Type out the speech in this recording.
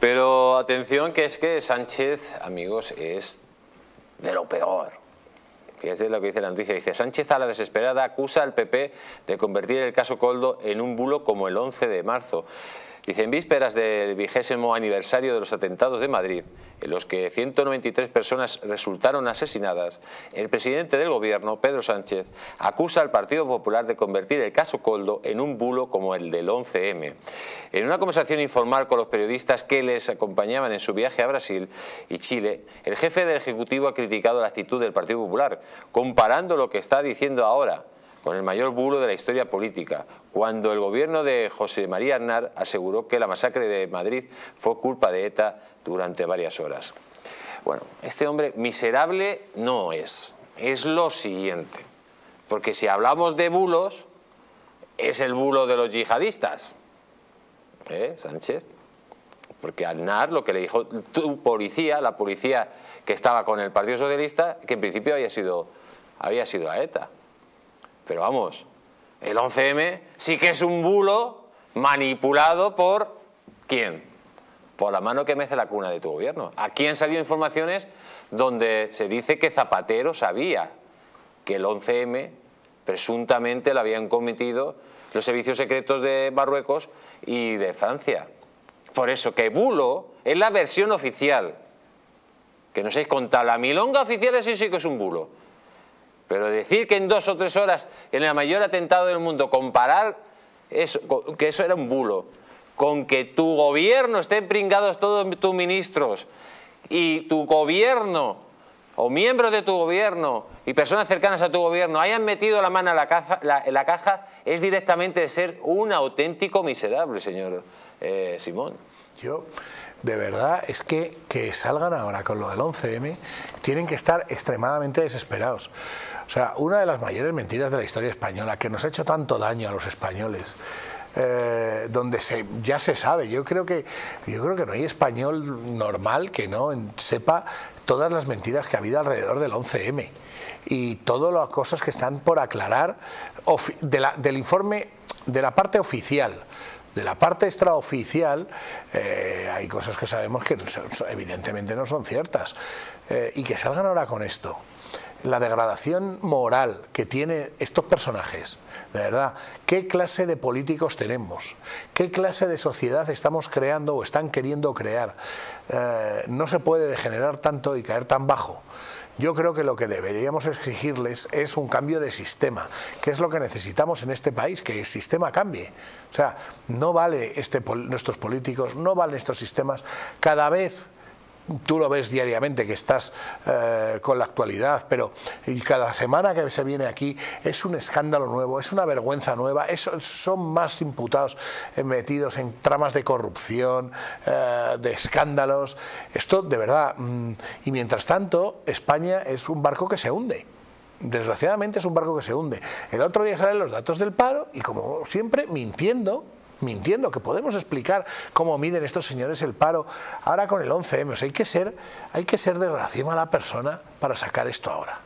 Pero atención, que es que Sánchez, amigos, es de lo peor. Fíjense lo que dice la noticia. Dice: Sánchez a la desesperada acusa al PP de convertir el caso Coldo en un bulo como el 11 de marzo. Dice: en vísperas del 20º aniversario de los atentados de Madrid, en los que 193 personas resultaron asesinadas, el presidente del gobierno, Pedro Sánchez, acusa al Partido Popular de convertir el caso Coldo en un bulo como el del 11M. En una conversación informal con los periodistas que les acompañaban en su viaje a Brasil y Chile, el jefe del Ejecutivo ha criticado la actitud del Partido Popular, comparando lo que está diciendo ahora con el mayor bulo de la historia política, cuando el gobierno de José María Aznar aseguró que la masacre de Madrid fue culpa de ETA durante varias horas. Bueno, este hombre miserable no es, es lo siguiente, porque si hablamos de bulos, es el bulo de los yihadistas, Sánchez, porque Aznar lo que le dijo tu policía, la policía que estaba con el Partido Socialista, que en principio había sido a ETA. Pero vamos, el 11M sí que es un bulo manipulado por ¿quién? Por la mano que mece la cuna de tu gobierno. Aquí han salido informaciones donde se dice que Zapatero sabía que el 11M presuntamente lo habían cometido los servicios secretos de Marruecos y de Francia. Por eso que bulo es la versión oficial. Que no seáis contar la milonga oficial, eso sí que es un bulo. Pero decir que en 2 o 3 horas, en el mayor atentado del mundo, comparar eso, que eso era un bulo, con que tu gobierno estén pringados todos tus ministros y tu gobierno o miembros de tu gobierno y personas cercanas a tu gobierno hayan metido la mano en la caja, es directamente de ser un auténtico miserable, señor Simón. Yo, de verdad, es que salgan ahora con lo del 11M, tienen que estar extremadamente desesperados. O sea, una de las mayores mentiras de la historia española, que nos ha hecho tanto daño a los españoles, donde ya se sabe, yo creo que no hay español normal que no sepa todas las mentiras que ha habido alrededor del 11M y todas las cosas que están por aclarar del informe, de la parte oficial. De la parte extraoficial hay cosas que sabemos que evidentemente no son ciertas y que salgan ahora con esto. La degradación moral que tienen estos personajes, de verdad, ¿qué clase de políticos tenemos? ¿Qué clase de sociedad estamos creando o están queriendo crear? No se puede degenerar tanto y caer tan bajo. Yo creo que lo que deberíamos exigirles es un cambio de sistema, que es lo que necesitamos en este país, que el sistema cambie. O sea, no vale nuestros políticos, no valen estos sistemas. Cada vez, tú lo ves diariamente que estás con la actualidad, pero cada semana que se viene aquí es un escándalo nuevo, es una vergüenza nueva, son más imputados metidos en tramas de corrupción, de escándalos. Esto de verdad, y mientras tanto España es un barco que se hunde. Desgraciadamente es un barco que se hunde. El otro día salen los datos del paro y, como siempre, mintiendo, que podemos explicar cómo miden estos señores el paro ahora con el 11M. O sea, hay que ser de relación a la persona para sacar esto ahora.